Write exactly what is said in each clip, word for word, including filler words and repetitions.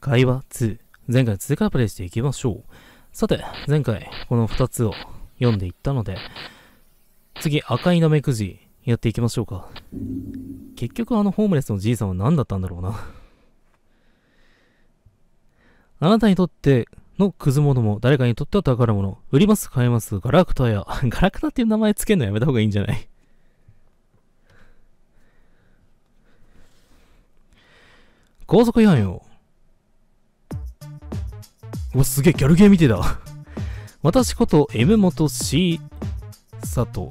会話に、前回の続きからプレイしていきましょう。さて、前回このふたつを読んでいったので、次赤いナメクジやっていきましょうか。結局あのホームレスのじいさんは何だったんだろうな。あなたにとってのクズ物も誰かにとっては宝物。売ります買えます。ガラクタや。ガラクタっていう名前つけるのやめた方がいいんじゃない？高速違反よ。お、すげえギャルゲーみてえだ。私こと M 元 C 佐藤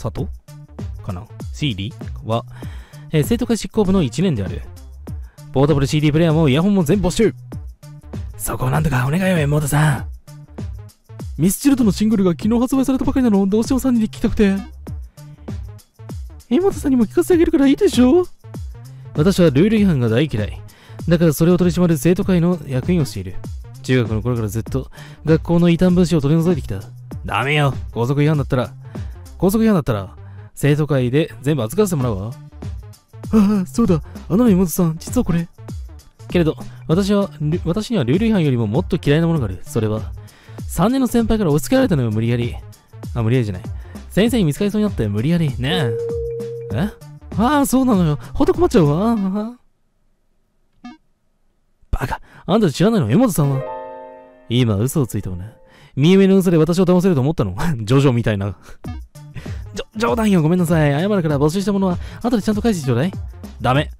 佐藤かな シーディー は、えー、生徒会執行部のいちねんである。ポータブル シーディー プレイヤーもイヤホンも全部没収。そこをなんとかお願いよ M 元さん。ミスチルとのシングルが昨日発売されたばかりなの。どうしてもさんにんで聞きたくて M 元さんにも聞かせてあげるからいいでしょ。私はルール違反が大嫌いだから、それを取り締まる生徒会の役員をしている。中学の頃からずっと学校の異端分子を取り除いてきた。ダメよ、校則違反だったら校則違反だったら生徒会で全部扱わせてもらうわ。ああ、そうだ、あの妹さん、実はこれ。けれど私は私にはルール違反よりももっと嫌いなものがある。それはさんねんの先輩から押し付けられたのよ。無理やりあ無理やりじゃない先生に見つかりそうになって無理やりねええああ、そうなのよ。ほんと困っちゃうわ。バカ、あんた知らないの、江本さんは。今、嘘をついたわね。見え見えの嘘で私を騙せると思ったの。ジョジョみたいな。じょ、冗談よ。ごめんなさい。謝るから募集したものは、後でちゃんと返してちょうだい。ダメ。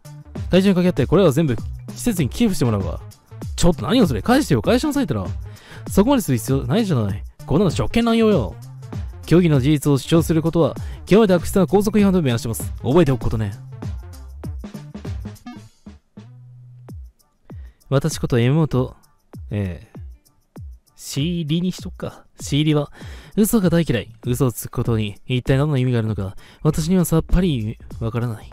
会長に掛け合って、これは全部、施設に寄付してもらうわ。ちょっと何をそれ、返してよ。返しなさいってな。そこまでする必要ないじゃない。こんなの職権乱用よ。虚偽の事実を主張することは極めて悪質な校則違反と目指してます。覚えておくことね。私こと エムオー と、えー、シーリにしとっか。シーリは嘘が大嫌い。嘘をつくことに一体何の意味があるのか私にはさっぱりわからない。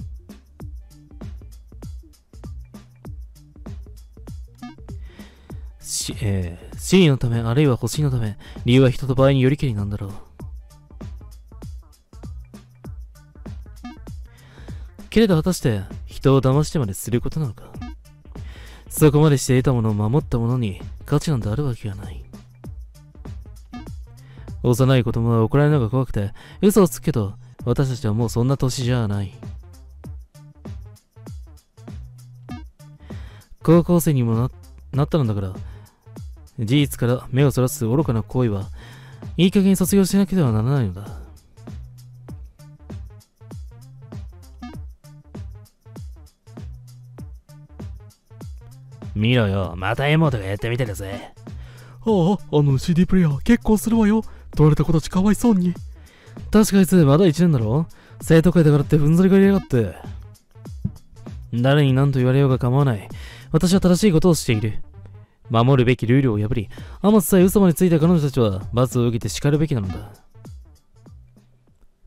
シ、えー、シーのためあるいは星のため、理由は人と場合によりけりなんだろう。けれど果たして人を騙してまですることなのか。そこまでして得たものを守ったものに価値なんてあるわけがない。幼い子供は怒られるのが怖くて嘘をつくけど、私たちはもうそんな年じゃない。高校生にも な, なったのだから、事実から目をそらす愚かな行為はいい加減卒業しなければならないのだ。見ろよ、またエモートがやってみてるぜ。ああ、あの シーディー プレイヤー結構するわよ。取られた子たちかわいそうに。確かあいつまだいちねんだろ。生徒会だからってふんぞり返りやがって。誰に何と言われようが構わない。私は正しいことをしている。守るべきルールを破り、あまつさえ嘘までついた彼女たちは罰を受けて叱るべきなのだ。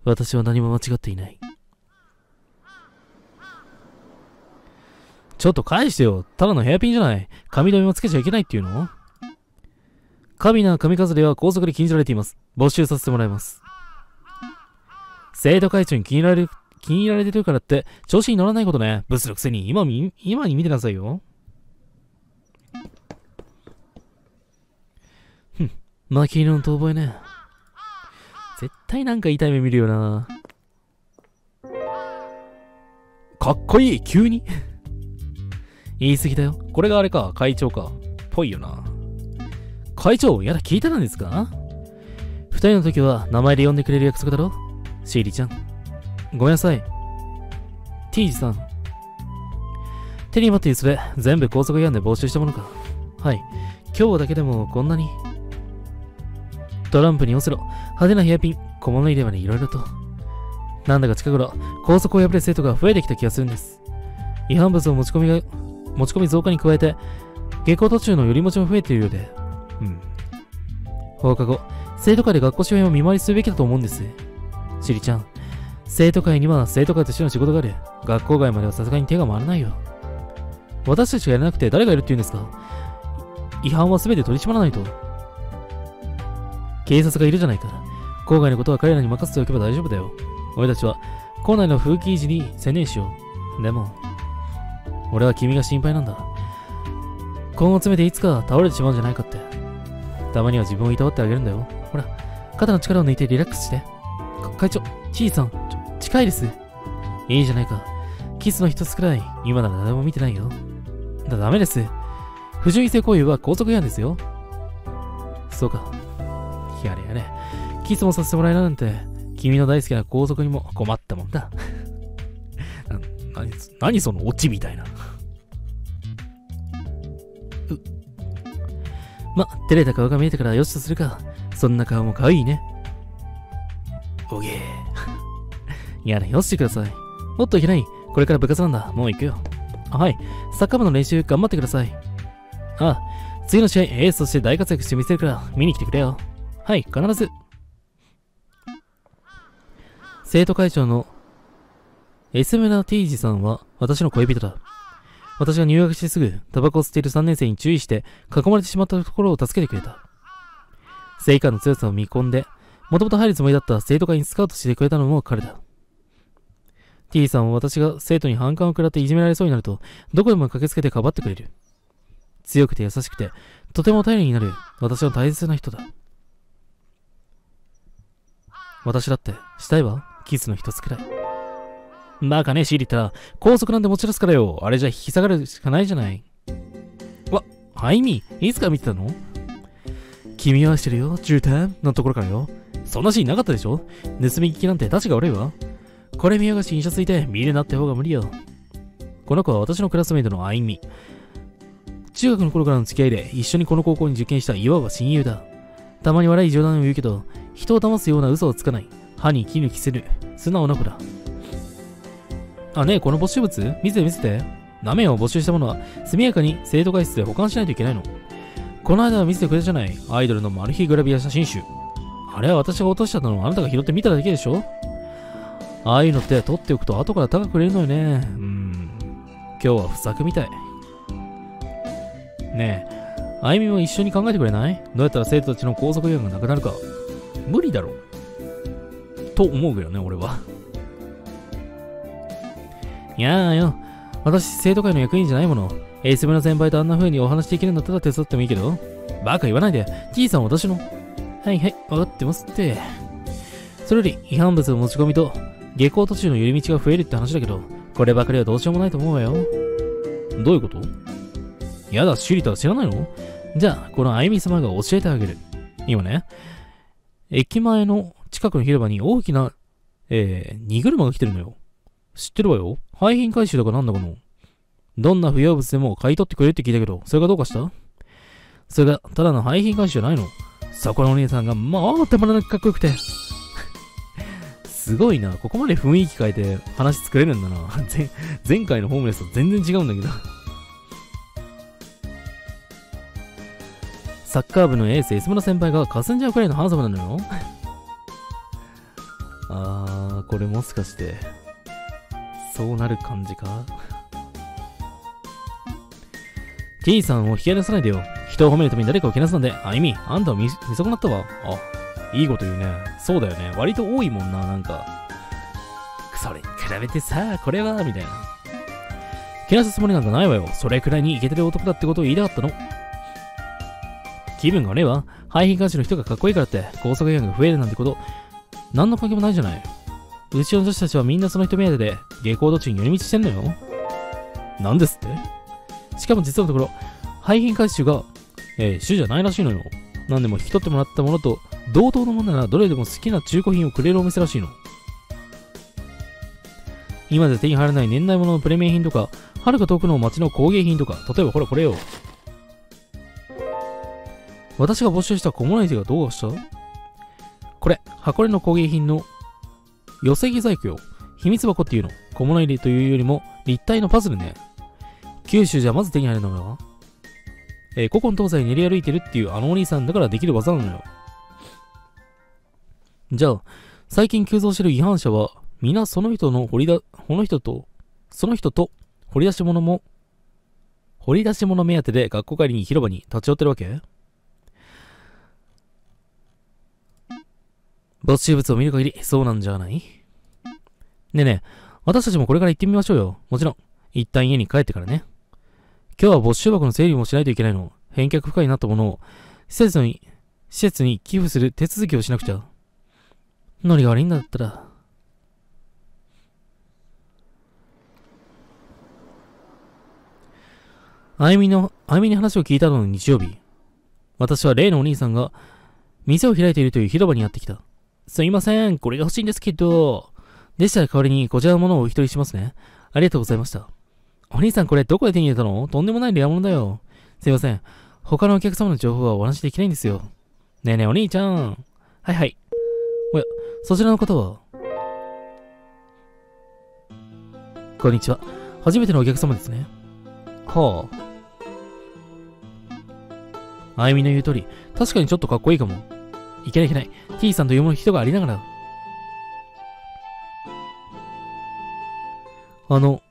私は何も間違っていない。ちょっと返してよ。ただのヘアピンじゃない。髪留めもつけちゃいけないっていうの？カビな髪飾りは校則で禁じられています。没収させてもらいます。生徒会長に気に入られる、気に入られてるからって調子に乗らないことね。ブスのくせに今み、今に見てなさいよ。ふん、負け犬の遠吠えね。絶対なんか痛い目見るよな。かっこいい、急に。言い過ぎだよ。これがあれか、会長か。ぽいよな。会長、やだ、聞いてたんですか？二人の時は名前で呼んでくれる約束だろ？シーリちゃん。ごめんなさい。ティージさん。手に持っているそれ、全部校則違反で募集したものか。はい。今日だけでもこんなに。トランプにオセロ、派手なヘアピン、小物入れまでいろいろと。なんだか近頃、校則を破る生徒が増えてきた気がするんです。違反物を持ち込みが、持ち込み増加に加えて、下校途中の寄り持ちも増えているようで、うん。放課後、生徒会で学校周辺を見回りするべきだと思うんです。シリちゃん、生徒会には生徒会としての仕事がある。学校外まではさすがに手が回らないよ。私たちがやらなくて誰がやるって言うんですか？違反は全て取り締まらないと。警察がいるじゃないか。校外のことは彼らに任せておけば大丈夫だよ。俺たちは校内の風紀維持に専念しよう。でも、俺は君が心配なんだ。根を詰めていつか倒れてしまうんじゃないかって。たまには自分をいたわってあげるんだよ。ほら、肩の力を抜いてリラックスして。か会長、ちいさん、近いです。いいじゃないか。キスの一つくらい、今なら誰も見てないよ。だ、ダメです。不純異性行為は拘束違反ですよ。そうか。やれやれ。キスもさせてもらえないなんて、君の大好きな拘束にも困ったもんだ。な、何、何そのオチみたいな。ま、照れた顔が見えたからよしとするか。そんな顔も可愛いね。おげえ。いやね、よしてください。おっといけない。これから部活なんだ。もう行くよ。あ、はい。サッカー部の練習頑張ってください。ああ、次の試合エースとして大活躍してみせるから見に来てくれよ。はい、必ず。生徒会長のエスムラティージさんは私の恋人だ。私が入学してすぐ、タバコを吸っているさんねん生に注意して、囲まれてしまったところを助けてくれた。正義感の強さを見込んで、もともと入るつもりだった生徒会にスカウトしてくれたのも彼だ。T さんは私が生徒に反感を食らっていじめられそうになると、どこでも駆けつけてかばってくれる。強くて優しくて、とても頼りになる、私の大切な人だ。私だって、したいわ、キスの一つくらい。バカね、シーリター。高速なんて持ち出すからよ。あれじゃ引き下がるしかないじゃない。わ、ハイミー、いつから見てたの？君はしてるよ、中点のところからよ。そんなシーンなかったでしょ？盗み聞きなんて立ちが悪いわ。これ見よがし印象ついて見るなって方が無理よ。この子は私のクラスメイトのアイミ。中学の頃からの付き合いで一緒にこの高校に受験したいわば親友だ。たまに悪い冗談を言うけど、人を騙すような嘘をつかない。歯に衣着せぬ、素直な子だ。あ、ねえ、この没収物見せて見せて。ダメよ、没収したものは速やかに生徒会室で保管しないといけないの。この間は見せてくれたじゃない。アイドルのマル秘グラビア写真集。あれは私が落としちゃったのをあなたが拾って見ただけでしょ。ああいうのって取っておくと後から高く売れるのよね。うーん。今日は不作みたい。ねえ、あゆみも一緒に考えてくれない？どうやったら生徒たちの拘束違反がなくなるか。無理だろ。と思うけどね、俺は。いやーよ、私生徒会の役員じゃないもの。エース部の先輩とあんな風にお話できるんだったら手伝ってもいいけど。バカ言わないで、T さんは私の。はいはい、わかってますって。それより違反物の持ち込みと下校途中の寄り道が増えるって話だけど、こればかりはどうしようもないと思うわよ。どういうこと？やだ、シュリタは知らないの？じゃあ、このあゆみ様が教えてあげる。今ね、駅前の近くの広場に大きな、えー、荷車が来てるのよ。知ってるわよ。廃品回収だかなんだかの。どんな不要物でも買い取ってくれるって聞いたけど、それがどうかした？それが、ただの廃品回収じゃないの。そこのお姉さんが、まあ、たまらなくかっこよくて。すごいな。ここまで雰囲気変えて話作れるんだな。前回のホームレスと全然違うんだけど。サッカー部のエース、S村先輩が霞んじゃうくらいのハンサムなのよ。あー、これもしかして。そうなる感じか。T さんを引き離さないでよ。人を褒めるために誰かをけなすなんで。あゆみ、あんたを 見, 見損なったわ。あ、いいこと言うね。そうだよね。割と多いもんな、なんか。それに比べてさ、これは、みたいな。けなすつもりなんかないわよ。それくらいにイケてる男だってことを言いたかったの。気分がねえわ。廃品監視の人がかっこいいからって、高速違反が増えるなんてこと、何の関係もないじゃない。うちの女子たちはみんなその人目当てで下校途中に寄り道してんのよ。なんですって？しかも実のところ、廃品回収が、えー、主じゃないらしいのよ。何でも引き取ってもらったものと同等のものならどれでも好きな中古品をくれるお店らしいの。今で手に入らない年代物のプレミア品とか、はるか遠くの町の工芸品とか、例えばほらこれよ。私が募集した小物入れがどうした？これ、箱根の工芸品の寄せ木細工よ。秘密箱っていうの。小物入れというよりも立体のパズルね。九州じゃまず手に入るのよ。えー、古今東西練り歩いてるっていうあのお兄さんだからできる技なのよ。じゃあ、最近急増してる違反者は、皆その人の掘りだ、この人と、その人と、掘り出し物も、掘り出し物目当てで学校帰りに広場に立ち寄ってるわけ？没収物を見る限り、そうなんじゃない？ねえねえ、私たちもこれから行ってみましょうよ。もちろん、一旦家に帰ってからね。今日は没収箱の整理もしないといけないの。返却不可になったものを施設に、施設に寄付する手続きをしなくちゃ。ノリが悪いんだったら。あゆみの、あゆみに話を聞いたのの日曜日。私は例のお兄さんが店を開いているという広場にやってきた。すいません、これが欲しいんですけど。でしたら代わりにこちらのものをお一人しますね。ありがとうございました。お兄さん、これどこで手に入れたの？とんでもないレア物だよ。すいません。他のお客様の情報はお話しできないんですよ。ねえねえ、お兄ちゃん。はいはい。おや、そちらの方は？こんにちは。初めてのお客様ですね。はあ。あゆみの言う通り、確かにちょっとかっこいいかも。いけないいけない。T さんというもの人がありながら。あの、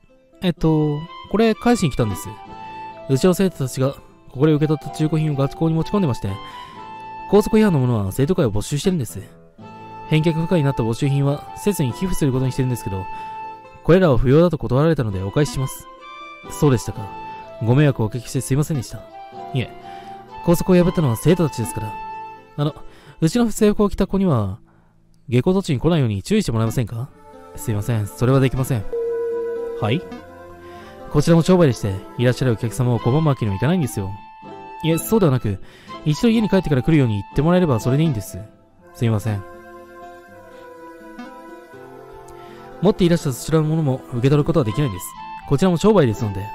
えっと、これ返しに来たんです。うちの生徒たちが、ここで受け取った中古品を学校に持ち込んでまして、校則違反のものは生徒会を没収してるんです。返却不可になった没収品は、施設に寄付することにしてるんですけど、これらは不要だと断られたのでお返しします。そうでしたか。ご迷惑をおかけしてすいませんでした。いえ、校則を破ったのは生徒たちですから。あの、うちの制服を着た子には、下校途中に来ないように注意してもらえませんか？すいません、それはできません。はい？こちらも商売でして、いらっしゃるお客様を拒むわけにはいかないんですよ。いえ、そうではなく、一度家に帰ってから来るように言ってもらえればそれでいいんです。すいません。持っていらしたそちらのものも受け取ることはできないです。こちらも商売ですので。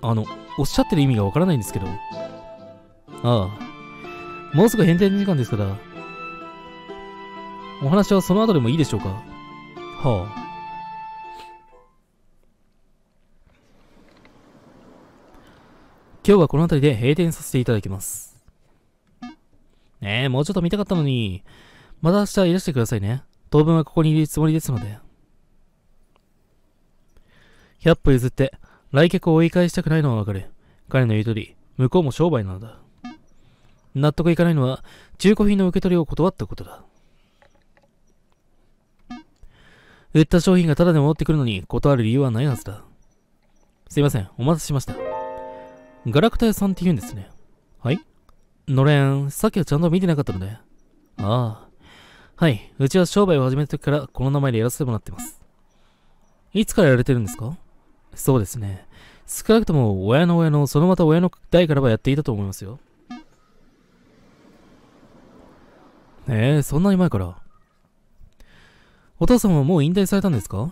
あの、おっしゃってる意味がわからないんですけど。ああ。もうすぐ閉店時間ですから。お話はその後でもいいでしょうか。はあ。今日はこの辺りで閉店させていただきます。ねえ、もうちょっと見たかったのに。また明日いらしてくださいね。当分はここにいるつもりですので。ひゃく歩譲って、来客を追い返したくないのはわかる。彼の言う通り、向こうも商売なのだ。納得いかないのは、中古品の受け取りを断ったことだ。売った商品がタダで戻ってくるのに断る理由はないはずだ。すいません、お待たせしました。ガラクタ屋さんって言うんですね。はい？のれん、さっきはちゃんと見てなかったので。ああ。はい。うちは商売を始めた時からこの名前でやらせてもらってます。いつからやられてるんですか？そうですね。少なくとも親の親の、そのまた親の代からはやっていたと思いますよ。ええ、そんなに前から。お父さんはもう引退されたんですか？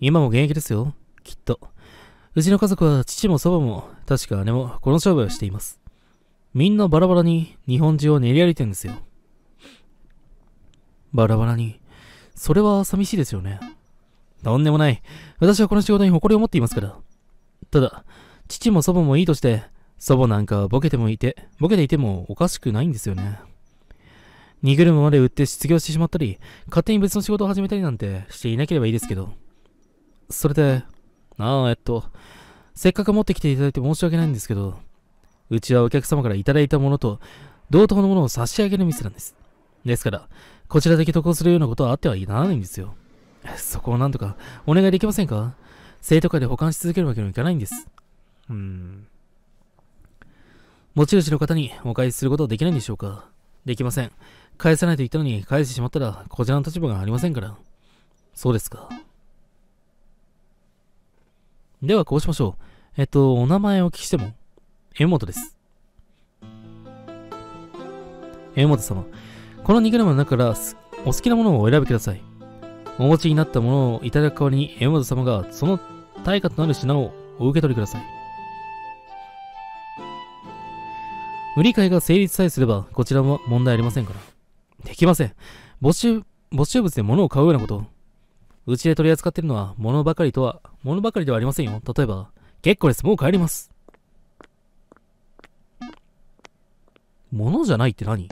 今も現役ですよ。きっと。うちの家族は父も祖母も確か姉もこの商売をしています。みんなバラバラに日本中を練り歩いてるんですよ。バラバラに。それは寂しいですよね。とんでもない。私はこの仕事に誇りを持っていますから。ただ、父も祖母もいいとして、祖母なんかボケてもいて、ボケていてもおかしくないんですよね。荷車まで売って失業してしまったり、勝手に別の仕事を始めたりなんてしていなければいいですけど。それで、ああ、えっと、せっかく持ってきていただいて申し訳ないんですけど、うちはお客様からいただいたものと、同等のものを差し上げる店なんです。ですから、こちらだけ得をするようなことはあってはならないんですよ。そこをなんとか、お願いできませんか？生徒会で保管し続けるわけにはいかないんです。うーん。持ち主の方にお返しすることはできないんでしょうか？できません。返さないと言ったのに、返してしまったら、こちらの立場がありませんから。そうですか。ではこうしましょう。えっと、お名前をお聞きしても。江本です。江本様、このにグラムの中からお好きなものをお選びください。お持ちになったものをいただく代わりに江本様がその対価となる品をお受け取りください。売り買いが成立さえすればこちらも問題ありませんから。できません。没収、没収物で物を買うようなこと。うちで取り扱ってるのは物ばかりとは、物ばかりではありませんよ。例えば、結構です。もう帰ります。物じゃないって何？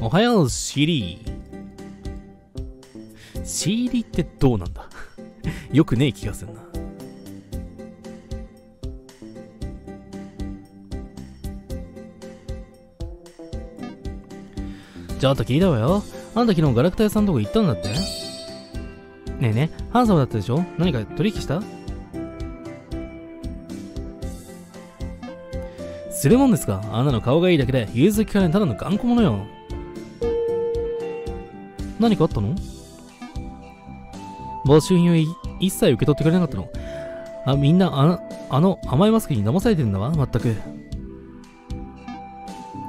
おはよう、シリー。シリーってどうなんだ？よくねえ気がするな。ちょっと聞いたわよ。あんた昨日ガラクタ屋さんのとこ行ったんだって？ねえねえ、ハンサムだったでしょ？何か取引した？するもんですか。あんなの顔がいいだけで、融通きかないただの頑固者よ。何かあったの？募集品を一切受け取ってくれなかったの？あ、みんなあの、あの甘いマスクに騙されてるんだわ、まったく。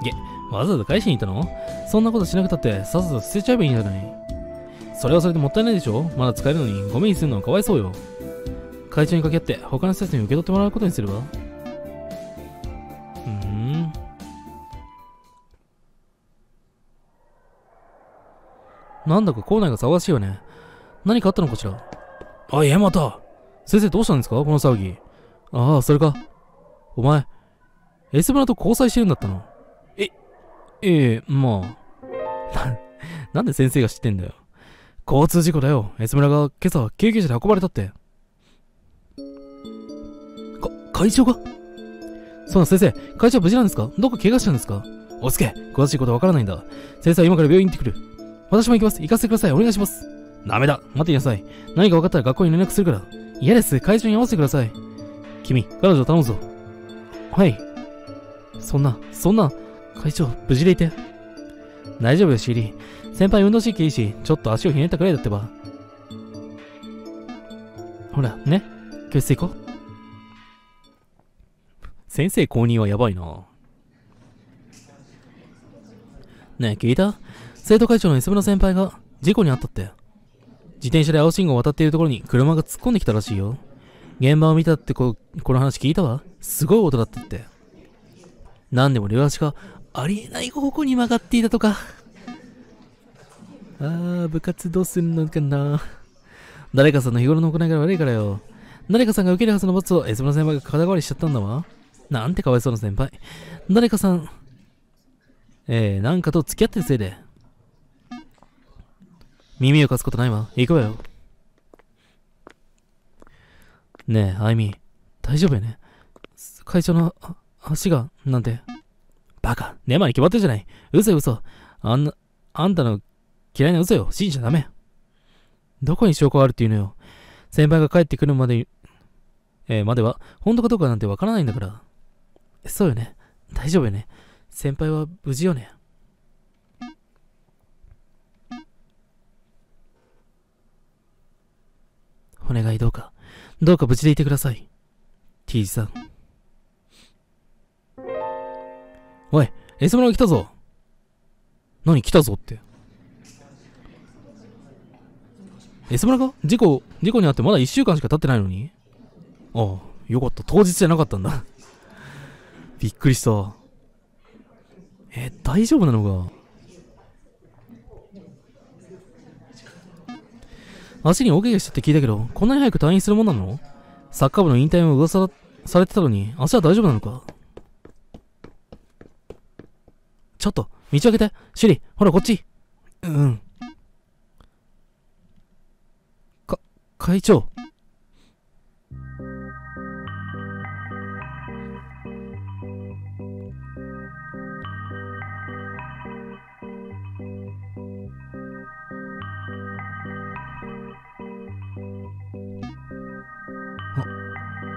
げ、わざわざ返しに行ったの？そんなことしなくたってさっさと捨てちゃえばいいんじゃない？それはそれでもったいないでしょ。まだ使えるのにゴミにするのはかわいそうよ。会長に掛け合って他の人たちに受け取ってもらうことにすれば。うん。なんだか校内が騒がしいわね。何かあったのかしら。あ、いや、また。先生どうしたんですか、この騒ぎ。ああ、それか。お前、エスブラと交際してるんだったの？え、ええ、まあ。な、なんで先生が知ってんだよ。交通事故だよ。エスブラが今朝救急車で運ばれたって。か、会長が？そうなん、先生、会長は無事なんですか？どこか怪我したんですか？おつけ、詳しいことはわからないんだ。先生は今から病院に行ってくる。私も行きます。行かせてください。お願いします。ダメだ。待っていなさい。何か分かったら学校に連絡するから。嫌です。会長に会わせてください。君、彼女を頼むぞ。はい。そんな、そんな、会長、無事でいて。大丈夫よ、シーリー。先輩運動神経いいし、ちょっと足をひねったくらいだってば。ほら、ね。教室行こう。先生公認はやばいな。ねえ、聞いた？生徒会長の S 村先輩が事故に遭ったって。自転車で青信号を渡っているところに車が突っ込んできたらしいよ。現場を見たってこ、この話聞いたわ。すごい音だったって。なんでも両足がありえない方向に曲がっていたとか。あー、部活どうするのかな。誰かさんの日頃の行いが悪いからよ。誰かさんが受けるはずの罰を S 村先輩が肩代わりしちゃったんだわ。なんてかわいそうな先輩。誰かさん、えー、なんかと付き合ってるせいで。耳を貸すことないわ。行くわよ。ねえ、あいみ、大丈夫よね。会長の足が、なんて。バカ、ねまに決まってるじゃない。嘘よ嘘。あんな、あんたの嫌いな嘘よ。信じちゃダメ。どこに証拠があるっていうのよ。先輩が帰ってくるまで、えー、までは、本当かどうかなんてわからないんだから。そうよね。大丈夫よね。先輩は無事よね。お願いどうか、どうか無事でいてください。T さん。おい、S 村が来たぞ。何来たぞって。S 村が事故、事故にあってまだいっしゅうかんしか経ってないのに。ああ、よかった。当日じゃなかったんだ。びっくりした。え、大丈夫なのか。足に大怪我したって聞いたけど、こんなに早く退院するもんなの？サッカー部の引退も噂されてたのに、足は大丈夫なのか？ちょっと、道開けて。シュリ、ほらこっち。うん。か、会長。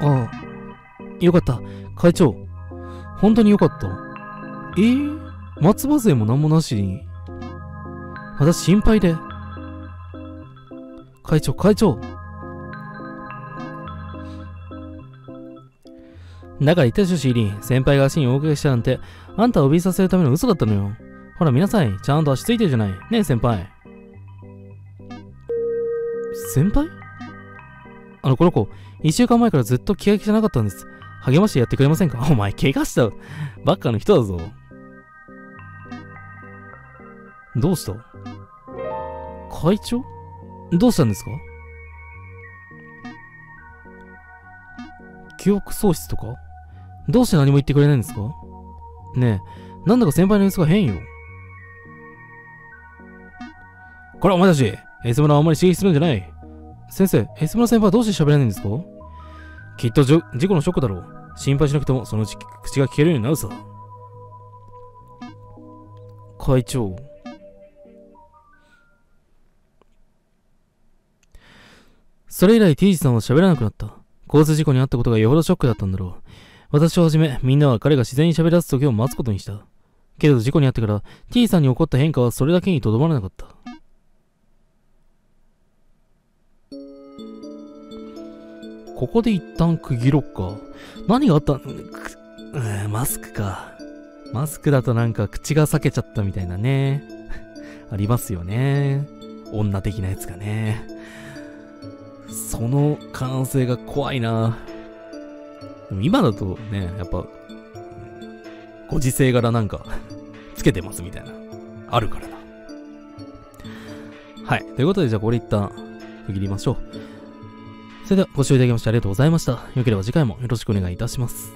ああ、よかった。会長。本当によかった。えー、松葉勢も何もなしに。私心配で。会長、会長。だから言ったでしょ、シーリー。先輩が足に大怪我したなんて、あんたを怯えさせるための嘘だったのよ。ほら見なさい。ちゃんと足ついてるじゃない。ねえ、先輩。先輩？あの、この子、いっしゅうかんまえからずっと気が気じゃなかったんです。励ましてやってくれませんか？お前、怪我したばっかの人だぞ。どうした？会長？どうしたんですか？記憶喪失とか？どうして何も言ってくれないんですか？ねえ、なんだか先輩の様子が変よ。こら、お前たち、S村はあんまり刺激するんじゃない。先生、S村先輩はどうして喋れないんですか？きっとじょ事故のショックだろう。心配しなくてもそのうち口が聞けるようになるさ。会長。それ以来 T さんは喋らなくなった。交通事故に遭ったことがよほどショックだったんだろう。私をはじめ、みんなは彼が自然に喋り出す時を待つことにした。けど事故に遭ってから T さんに起こった変化はそれだけにとどまらなかった。ここで一旦区切ろっか。何があったん、うん、マスクか。マスクだとなんか口が裂けちゃったみたいなね。ありますよね。女的なやつがね。その可能性が怖いな。でも今だとね、やっぱ、ご時世柄なんかつけてますみたいな。あるからな。はい。ということで、じゃあこれ一旦区切りましょう。それではご視聴いただきましてありがとうございました。よければ次回もよろしくお願いいたします。